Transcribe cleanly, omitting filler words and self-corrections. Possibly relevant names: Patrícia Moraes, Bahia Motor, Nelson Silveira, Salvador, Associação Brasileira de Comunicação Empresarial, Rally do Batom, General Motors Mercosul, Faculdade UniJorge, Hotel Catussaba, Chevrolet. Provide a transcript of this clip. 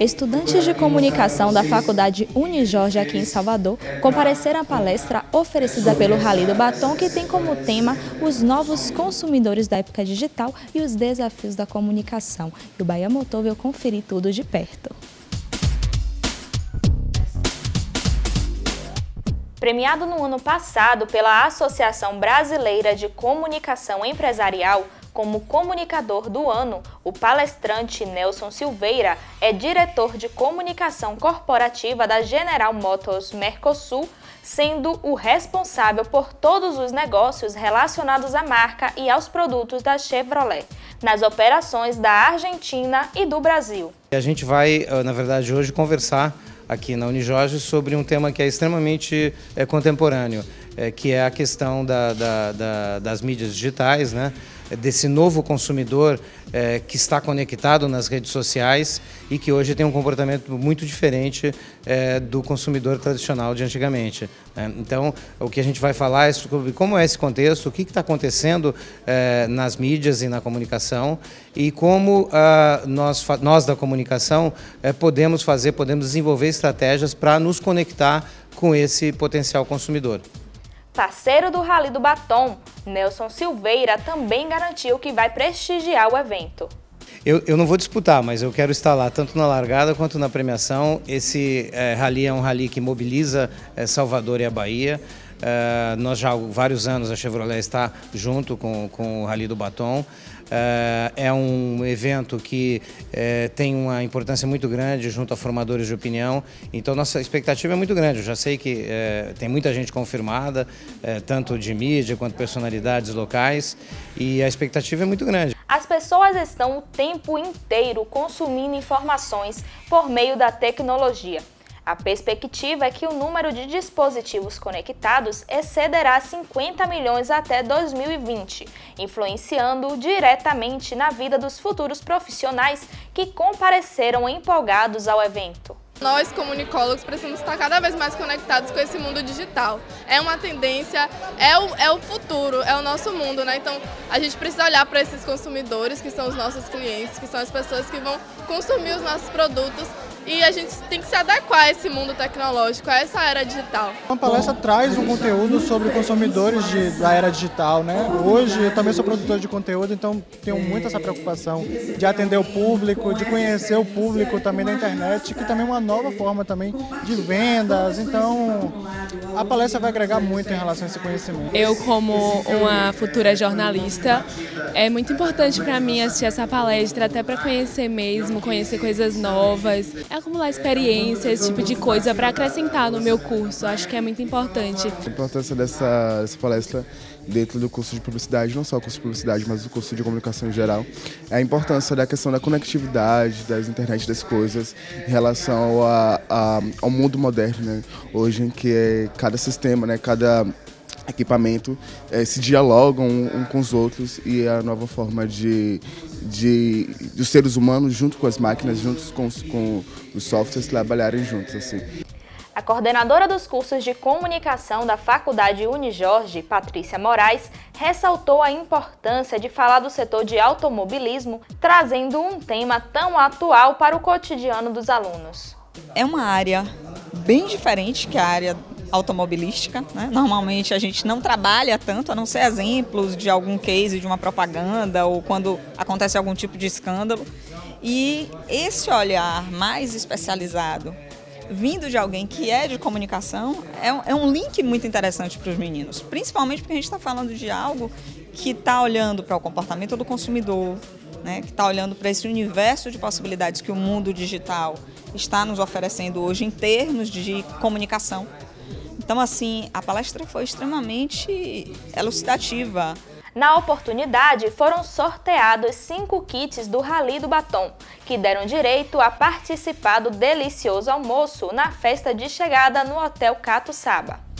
Estudantes de comunicação da Faculdade UniJorge aqui em Salvador compareceram à palestra oferecida pelo Rally do Batom, que tem como tema os novos consumidores da época digital e os desafios da comunicação. E o Bahia Motor veio conferir tudo de perto. Premiado no ano passado pela Associação Brasileira de Comunicação Empresarial como comunicador do ano, o palestrante Nelson Silveira é diretor de comunicação corporativa da General Motors Mercosul, sendo o responsável por todos os negócios relacionados à marca e aos produtos da Chevrolet, nas operações da Argentina e do Brasil. A gente vai, na verdade, hoje conversar aqui na UniJorge sobre um tema que é extremamente contemporâneo, que é a questão das mídias digitais, né? Desse novo consumidor que está conectado nas redes sociais e que hoje tem um comportamento muito diferente do consumidor tradicional de antigamente. Então, o que a gente vai falar é sobre como é esse contexto, o que está acontecendo nas mídias e na comunicação e como nós da comunicação podemos desenvolver estratégias para nos conectar com esse potencial consumidor. Parceiro do Rally do Batom, Nelson Silveira também garantiu que vai prestigiar o evento. Eu não vou disputar, mas eu quero estar lá, tanto na largada quanto na premiação. Esse rally é um rally que mobiliza Salvador e a Bahia. Nós já há vários anos a Chevrolet está junto com o Rally do Batom. É um evento que tem uma importância muito grande junto a formadores de opinião. Então nossa expectativa é muito grande. Eu já sei que tem muita gente confirmada, tanto de mídia quanto personalidades locais. E a expectativa é muito grande. As pessoas estão o tempo inteiro consumindo informações por meio da tecnologia. A perspectiva é que o número de dispositivos conectados excederá 50 milhões até 2020, influenciando diretamente na vida dos futuros profissionais que compareceram empolgados ao evento. Nós, comunicólogos, precisamos estar cada vez mais conectados com esse mundo digital. É uma tendência, é o futuro, é o nosso mundo, né? Então, a gente precisa olhar para esses consumidores, que são os nossos clientes, que são as pessoas que vão consumir os nossos produtos. E a gente tem que se adequar a esse mundo tecnológico, a essa era digital. A palestra traz um conteúdo sobre consumidores da era digital, né? Hoje eu também sou produtor de conteúdo, então tenho muito essa preocupação de atender o público, de conhecer o público também na internet, que também é uma nova forma também de vendas. Então a palestra vai agregar muito em relação a esse conhecimento. Eu, como uma futura jornalista, é muito importante para mim assistir essa palestra, até para conhecer mesmo, conhecer coisas novas, acumular experiência, esse tipo de coisa para acrescentar no meu curso. Acho que é muito importante. A importância dessa palestra dentro do curso de publicidade, não só o curso de publicidade, mas o curso de comunicação em geral, é a importância da questão da conectividade, das internet das coisas, em relação ao mundo moderno, né? Hoje em que cada sistema, né, cada equipamento se dialogam um com os outros, e a nova forma dos seres humanos junto com as máquinas, juntos com os softwares, trabalharem juntos. Assim. A coordenadora dos cursos de comunicação da Faculdade UniJorge, Patrícia Moraes, ressaltou a importância de falar do setor de automobilismo, trazendo um tema tão atual para o cotidiano dos alunos. É uma área bem diferente que a área automobilística, né? Normalmente a gente não trabalha tanto, a não ser exemplos de algum case, de uma propaganda ou quando acontece algum tipo de escândalo. E esse olhar mais especializado, vindo de alguém que é de comunicação, é um link muito interessante para os meninos, principalmente porque a gente está falando de algo que está olhando para o comportamento do consumidor, né? Que está olhando para esse universo de possibilidades que o mundo digital está nos oferecendo hoje em termos de comunicação. Então, assim, a palestra foi extremamente elucidativa. Na oportunidade, foram sorteados 5 kits do Rally do Batom, que deram direito a participar do delicioso almoço na festa de chegada no Hotel Catussaba.